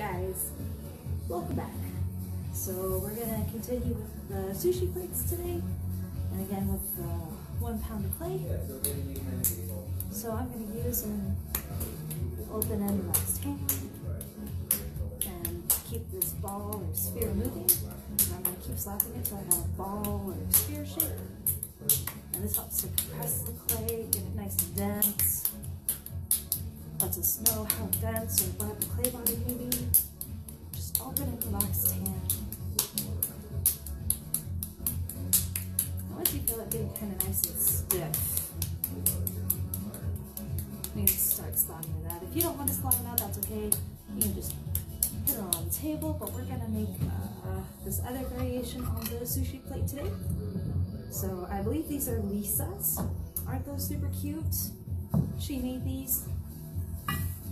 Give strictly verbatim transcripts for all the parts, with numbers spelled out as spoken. guys, welcome back. So we're gonna continue with the sushi plates today, and again with the one pound of clay. So I'm gonna use an open end last hand and keep this ball or sphere moving. And I'm gonna keep slapping it so I have a ball or sphere shape. And this helps to compress the clay, get it nice and dense. Lets us know how dense or wet the clay body may be. Just open and relaxed hand. I like to feel it being kind of nice and stiff. You can start slapping it out. If you don't want to slap it out, that's okay. You can just put it on the table, but we're going to make uh, this other variation on the sushi plate today. So I believe these are Lisa's. Aren't those super cute? She made these.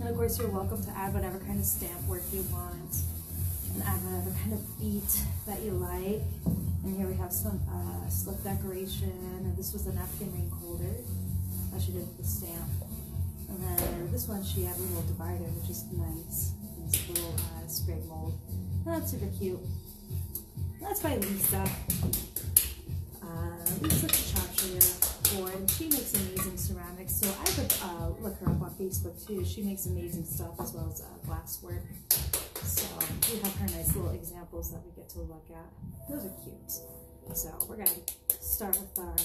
And of course, you're welcome to add whatever kind of stamp work you want and add whatever kind of beat that you like. And here we have some uh, slip decoration, and this was the napkin ring holder that she did with the stamp. And then this one, she added a little divider, which is nice. And this little uh, spray mold. And that's super cute. And that's by Lisa. Uh, Lisa Chacha board. She makes amazing ceramics, so I would uh, look her up on Facebook too. She makes amazing stuff as well as uh, glass work. So we have her nice little examples that we get to look at. Those are cute. So we're going to start with our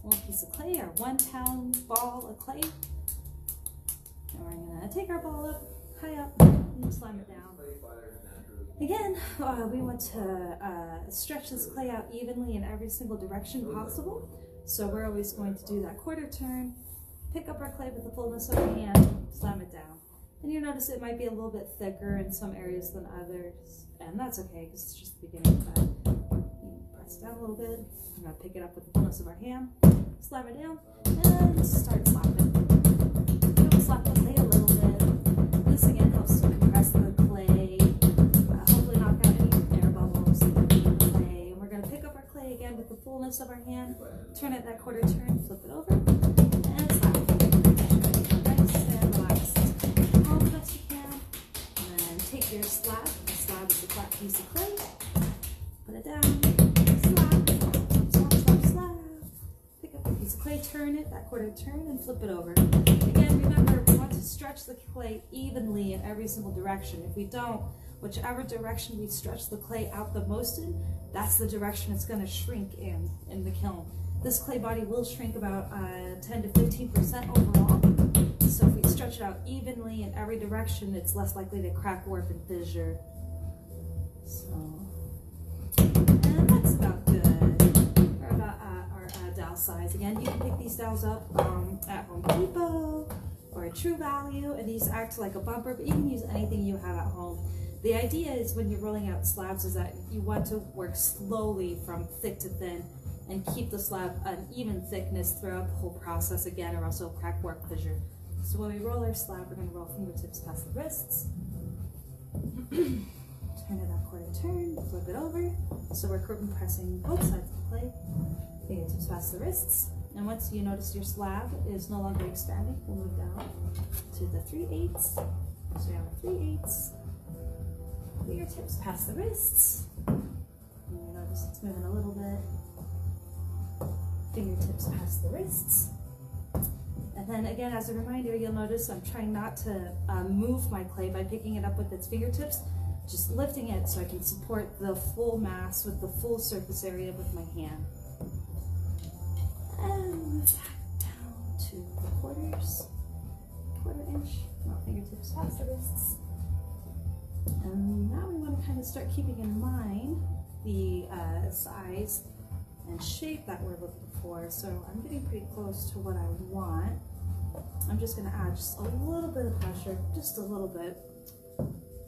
one piece of clay, our one pound ball of clay. And we're going to take our ball up, high up, and slam it down. Again, uh, we want to uh, stretch this clay out evenly in every single direction possible. So we're always going to do that quarter turn, pick up our clay with the fullness of the hand, slam it down. And you notice it might be a little bit thicker in some areas than others, and that's okay because it's just the beginning of that. Press it down a little bit, we're going to pick it up with the fullness of our hand, slam it down, and start slapping. We'll slap the clay a little bit. This again helps to compress the clay. With the fullness of our hand, turn it that quarter turn, flip it over, and slap it. Nice and relaxed. All the best you can. And then take your slab, the slab is a flat piece of clay, put it down, slap, slap, slap, slap. Pick up a piece of clay, turn it that quarter turn, and flip it over. Again, remember, we want to stretch the clay evenly in every single direction. If we don't, whichever direction we stretch the clay out the most in, that's the direction it's going to shrink in, in the kiln. This clay body will shrink about uh, ten to fifteen percent overall. So if we stretch it out evenly in every direction, it's less likely to crack, warp, and fissure. So, and that's about good. Or about uh, our uh, dowel size. Again, you can pick these dowels up um, at Home Depot or True Value, and these act like a bumper, but you can use anything you have at home. The idea is when you're rolling out slabs is that you want to work slowly from thick to thin and keep the slab an even thickness throughout the whole process again, or else it'll crack, warp, fissure. So when we roll our slab, we're going to roll fingertips past the wrists. Turn it that quarter turn, flip it over. So we're compressing both sides of the clay. Fingertips past the wrists. And once you notice your slab is no longer expanding, we'll move down to the three eighths. So we have a three eighths. Fingertips past the wrists. You notice it's moving a little bit. Fingertips past the wrists. And then again, as a reminder, you'll notice I'm trying not to uh, move my clay by picking it up with its fingertips, just lifting it so I can support the full mass with the full surface area with my hand. And move back down to the quarters, quarter inch, not fingertips past the wrists. And now we want to kind of start keeping in mind the uh, size and shape that we're looking for. So I'm getting pretty close to what I want. I'm just going to add just a little bit of pressure, just a little bit,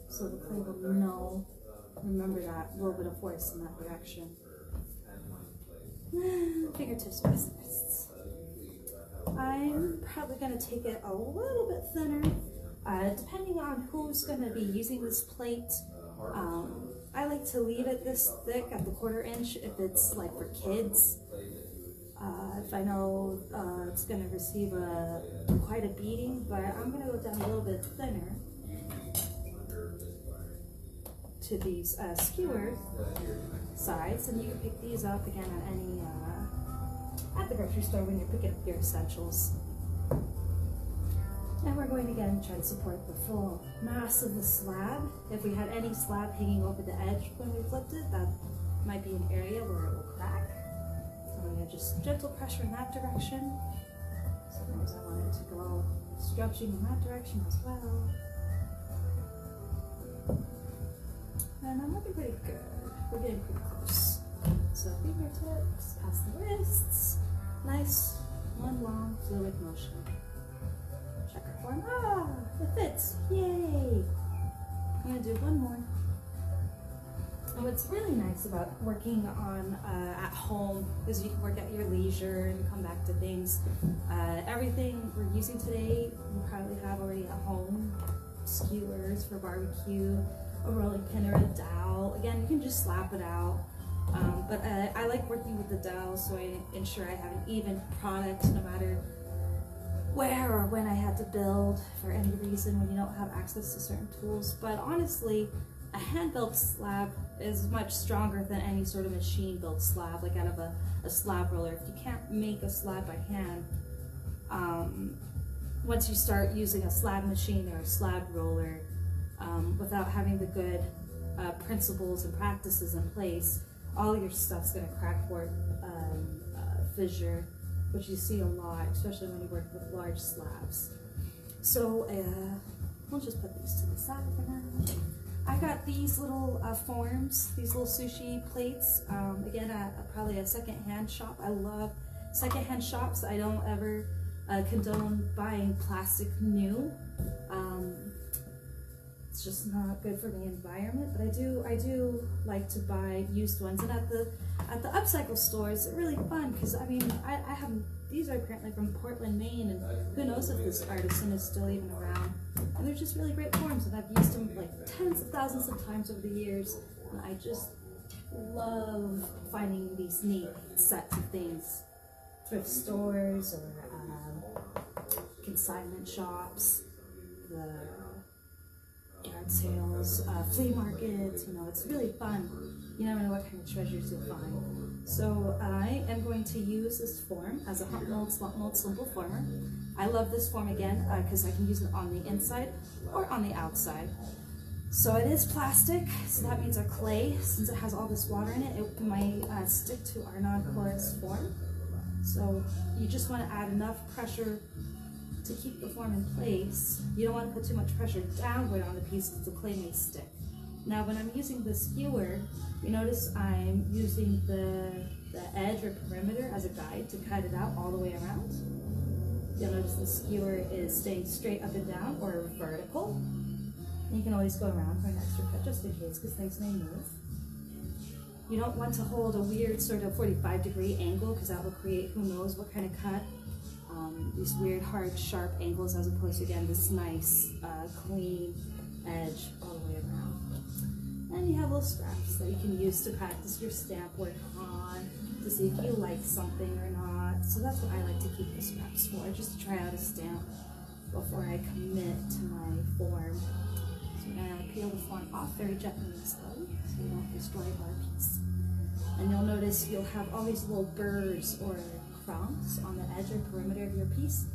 so the clay will know, remember that little bit of force in that direction. Fingertips past the wrists. I'm probably going to take it a little bit thinner. Uh, depending on who's going to be using this plate, um, I like to leave it this thick at the quarter inch if it's like for kids. Uh, if I know uh, it's going to receive a, quite a beating, but I'm going to go down a little bit thinner. to these uh, skewer sides, and you can pick these up again at any uh, at the grocery store when you're picking up your essentials. Now we're going to again try to support the full mass of the slab. If we had any slab hanging over the edge when we flipped it, that might be an area where it will crack. So I'm going to just gentle pressure in that direction. Sometimes I want it to go stretching in that direction as well. And I'm looking pretty good. We're getting pretty close. So fingertips, past the wrists. Nice, one long fluid motion. Check our form. Ah, it fits. Yay! I'm going to do one more. And what's really nice about working on uh, at home is you can work at your leisure and come back to things. Uh, everything we're using today, you probably have already at home. Skewers for barbecue, a rolling pin or a dowel. Again, you can just slap it out. Um, but uh, I like working with the dowel, so I ensure I have an even product no matter where or when I had to build for any reason when you don't have access to certain tools. But honestly, a hand-built slab is much stronger than any sort of machine-built slab, like out of a, a slab roller. If you can't make a slab by hand, um, once you start using a slab machine or a slab roller, Um, without having the good uh, principles and practices in place, all your stuff's going to crack or um, uh, fissure, which you see a lot, especially when you work with large slabs. So uh, we'll just put these to the side for now. I got these little uh, forms, these little sushi plates, um, again, at uh, probably a secondhand shop. I love secondhand shops. I don't ever uh, condone buying plastic new. Um, It's just not good for the environment, but I do I do like to buy used ones. And at the at the upcycle stores, it's really fun because I mean I, I have these are apparently from Portland, Maine, and who knows if this artisan is still even around. And they're just really great forms, and I've used them like tens of thousands of times over the years. And I just love finding these neat sets of things, thrift stores or um, consignment shops. The yard sales, uh, flea markets, you know, it's really fun. You never know what kind of treasures you'll find. So I am going to use this form as a hot mold, slump mold, simple former. I love this form again because uh, I can use it on the inside or on the outside. So it is plastic, so that means our clay, since it has all this water in it, it might uh, stick to our non-porous form. So you just want to add enough pressure to keep the form in place. You don't want to put too much pressure downward on the piece because the clay may stick. Now when I'm using the skewer, you notice I'm using the, the edge or perimeter as a guide to cut it out all the way around. You'll notice the skewer is staying straight up and down or vertical. And you can always go around for an extra cut just in case because things may move. You don't want to hold a weird sort of forty-five degree angle because that will create who knows what kind of cut. Um, these weird, hard, sharp angles as opposed to, again, this nice, uh, clean edge all the way around. And you have little scraps that you can use to practice your stamp work on to see if you like something or not. So that's what I like to keep the scraps for, just to try out a stamp before I commit to my form. So I'm going to peel the form off very gently and slowly so you don't destroy our piece. And you'll notice you'll have all these little burrs or on the edge or perimeter of your piece,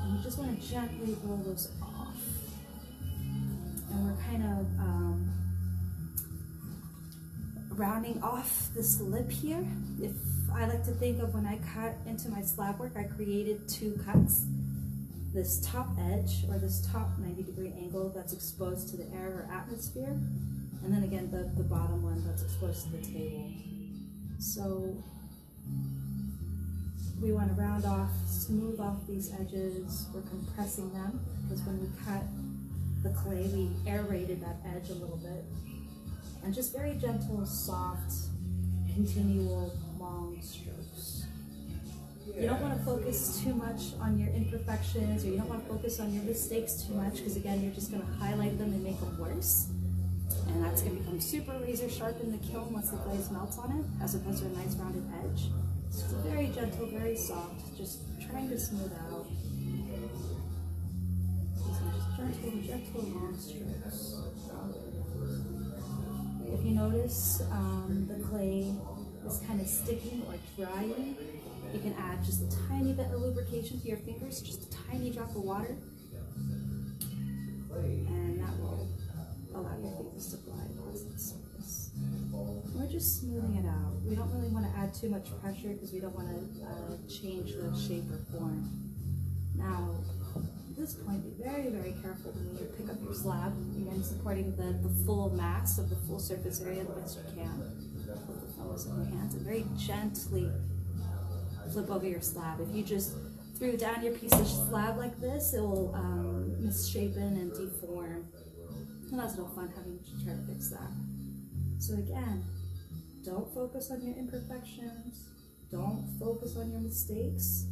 and you just want to gently roll those off. And we're kind of um, rounding off this lip here. If I like to think of when I cut into my slab work, I created two cuts. This top edge or this top ninety degree angle that's exposed to the air or atmosphere, and then again the, the bottom one that's exposed to the table. So we want to round off, smooth off these edges. We're compressing them because when we cut the clay, we aerated that edge a little bit. And just very gentle, soft, continual, long strokes. You don't want to focus too much on your imperfections, or you don't want to focus on your mistakes too much because, again, you're just going to highlight them and make them worse. And that's going to become super razor sharp in the kiln once the glaze melts on it, as opposed to a nice rounded edge. It's very gentle, very soft, just trying to smooth out. So just gentle, gentle long strokes. If you notice um, the clay is kind of sticking or drying, you can add just a tiny bit of lubrication to your fingers, just a tiny drop of water, and that will allow your fingers to glide across the surface. We're just smoothing it out. We don't really want to add too much pressure because we don't want to uh, change the shape or form. Now, at this point, be very, very careful when you pick up your slab. Again, supporting the, the full mass of the full surface area the best you can with the thumbs and your hands, and very gently flip over your slab. If you just threw down your piece of slab like this, it will um, misshapen and deform. And that's no fun having to try to fix that. So again, don't focus on your imperfections, don't focus on your mistakes,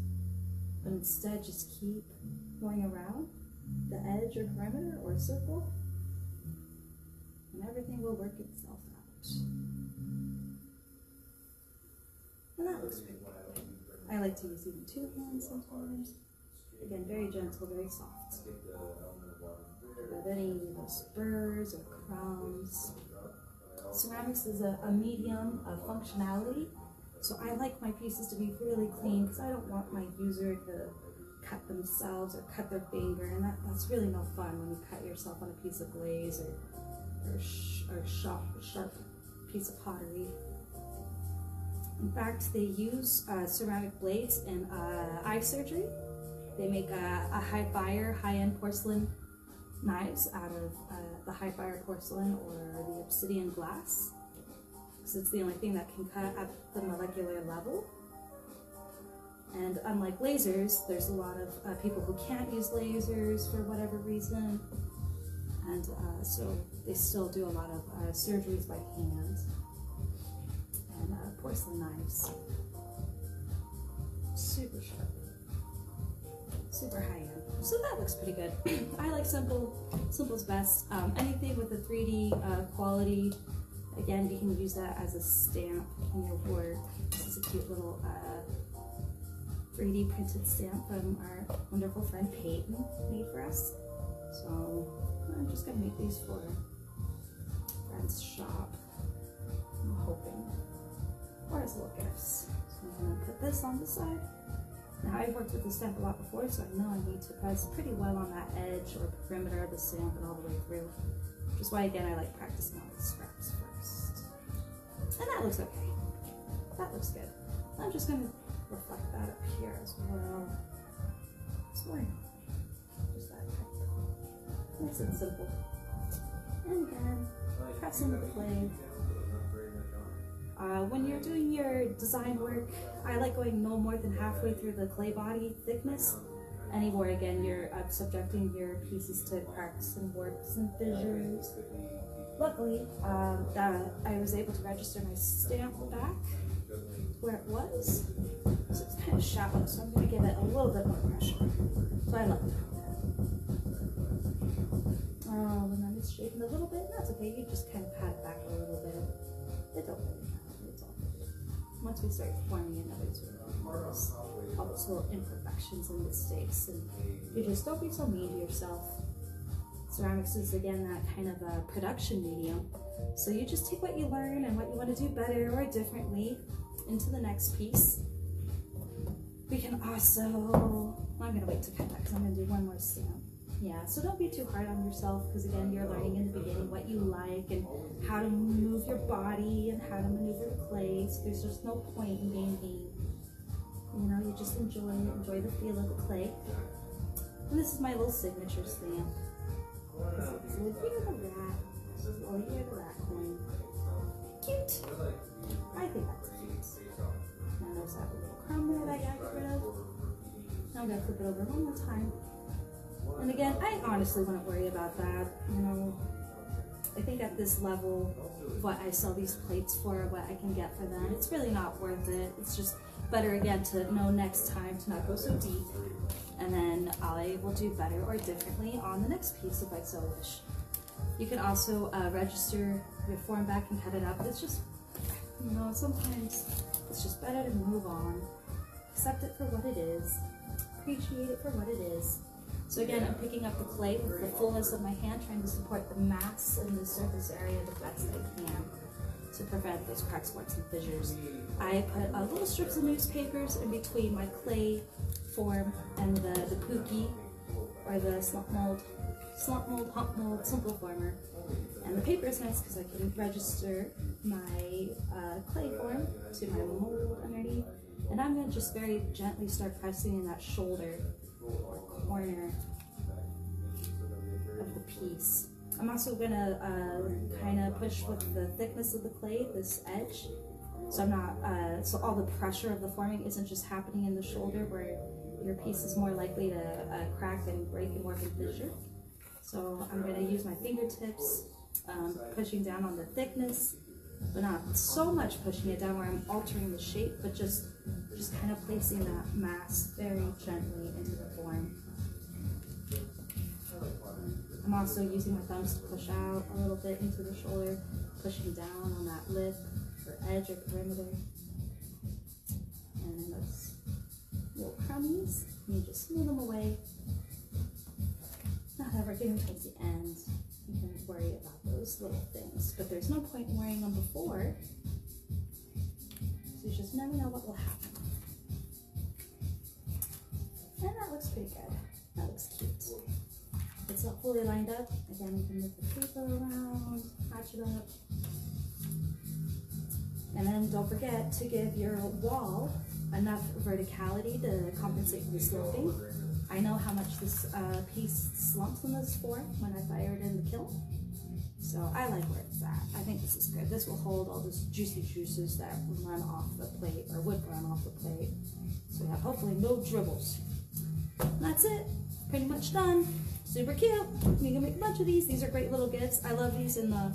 but instead just keep going around the edge or perimeter or circle, and everything will work itself out. And that looks pretty good. I like to use even two hands sometimes. Again, very gentle, very soft. Without any spurs or crumbs. Ceramics is a, a medium of functionality, so I like my pieces to be really clean because I don't want my user to cut themselves or cut their finger, and that, that's really no fun when you cut yourself on a piece of glaze or or, sh or sharp, sharp piece of pottery. In fact, they use uh, ceramic blades in uh, eye surgery. They make a, a high-fire, high-end porcelain knives out of uh, the high-fire porcelain or the obsidian glass, because it's the only thing that can cut at the molecular level. And unlike lasers, there's a lot of uh, people who can't use lasers for whatever reason, and uh, so they still do a lot of uh, surgeries by hand and uh, porcelain knives. Super sharp. Super high-end. So that looks pretty good. I like simple. Simple's best. Um, anything with a three D uh, quality, again, you can use that as a stamp in your work. This is a cute little uh, three D printed stamp from our wonderful friend Peyton made for us. So I'm just going to make these for friend's shop, I'm hoping, or as little gifts. So I'm going to put this on the side. Now, I've worked with the stamp a lot before, so I know I need to press pretty well on that edge or perimeter of the stamp and all the way through, which is why, again, I like practicing all the scraps first. And that looks okay. That looks good. I'm just going to reflect that up here as well. It's more just that type. Makes it simple. And again, press into the plane. Uh, when you're doing your design work, I like going no more than halfway through the clay body thickness. Anywhere, again, you're uh, subjecting your pieces to cracks and warps and fissures. Luckily, um, that I was able to register my stamp back where it was. So it's kind of shallow, so I'm going to give it a little bit more pressure. So I love that. Oh, and then it's shaking a little bit. That's okay, you just kind of pat it back a little bit. It don't really matter. Once we start forming another two, all those little imperfections and mistakes, and you just don't be so mean to yourself. Ceramics is, again, that kind of a production medium, so you just take what you learn and what you want to do better or differently into the next piece. We can also, I'm gonna wait to cut that because I'm gonna do one more stamp. Yeah, so don't be too hard on yourself because, again, you're learning in the beginning what you like and how to move your body and how to maneuver the clay. So there's just no point in being mean. You know, you just enjoy enjoy the feel of the clay. And this is my little signature stamp. This is Olivia the Rat. This is Olivia the Rat coin. Cute! I think that's cute. Now there's that little crumb that I got rid of. Now I'm going to flip it over one more time. And again, I honestly wouldn't worry about that, you know. I think at this level, what I sell these plates for, what I can get for them, it's really not worth it. It's just better, again, to know next time to not go so deep, and then I will do better or differently on the next piece if I so wish. You can also uh, register your form back and cut it up. It's just, you know, sometimes it's just better to move on, accept it for what it is, appreciate it for what it is. So again, I'm picking up the clay with the fullness of my hand, trying to support the mass and the surface area the best I can to prevent those cracks, warts, and fissures. I put uh, little strips of newspapers in between my clay form and the, the pookie, or the slump mold, slump mold, hump mold, simple former. And the paper is nice because I can register my uh, clay form to my mold underneath. And I'm going to just very gently start pressing in that shoulder or corner of the piece. I'm also going to uh, kind of push with the thickness of the clay, this edge, so I'm not, uh, so all the pressure of the forming isn't just happening in the shoulder where your piece is more likely to uh, crack and break and warp and fissure. So I'm going to use my fingertips, um, pushing down on the thickness, but not so much pushing it down where I'm altering the shape, but just, just kind of placing that mass very gently into the form. I'm also using my thumbs to push out a little bit into the shoulder, pushing down on that lip or edge or perimeter. And then those little crummies, you just smooth them away. Not ever getting towards the end, you can worry about those little things, but there's no point in worrying them before, so you just never know what will happen. And that looks pretty good. That looks cute. It's not fully lined up. Again, you can move the paper around, patch it up. And then don't forget to give your wall enough verticality to compensate for the sloping. I know how much this uh, piece slumps in this form when I fire it in the kiln. So I like where it's at. I think this is good. This will hold all those juicy juices that run off the plate, or would run off the plate. So we have hopefully no dribbles. And that's it. Pretty much done. Super cute. You can make a bunch of these. These are great little gifts. I love these in the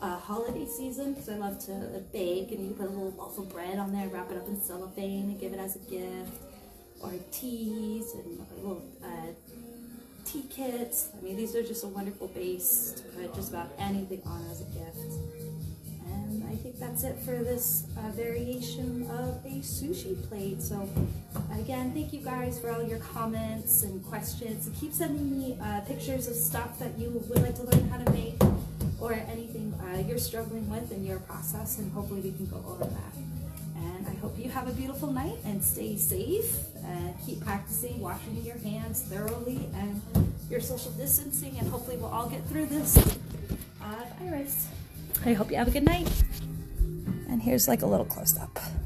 uh, holiday season because I love to bake, and you can put a little waffle bread on there, wrap it up in cellophane and give it as a gift, or teas and little uh, tea kits. I mean, these are just a wonderful base to put just about anything on as a gift. And I think that's it for this uh, variation of a sushi plate. So again, thank you guys for all your comments and questions. And keep sending me uh, pictures of stuff that you would like to learn how to make, or anything uh, you're struggling with in your process, and hopefully we can go over that. And I hope you have a beautiful night and stay safe. Uh, keep practicing washing your hands thoroughly and your social distancing, and hopefully we'll all get through this. Uh, Iris. I hope you have a good night. And here's like a little close up.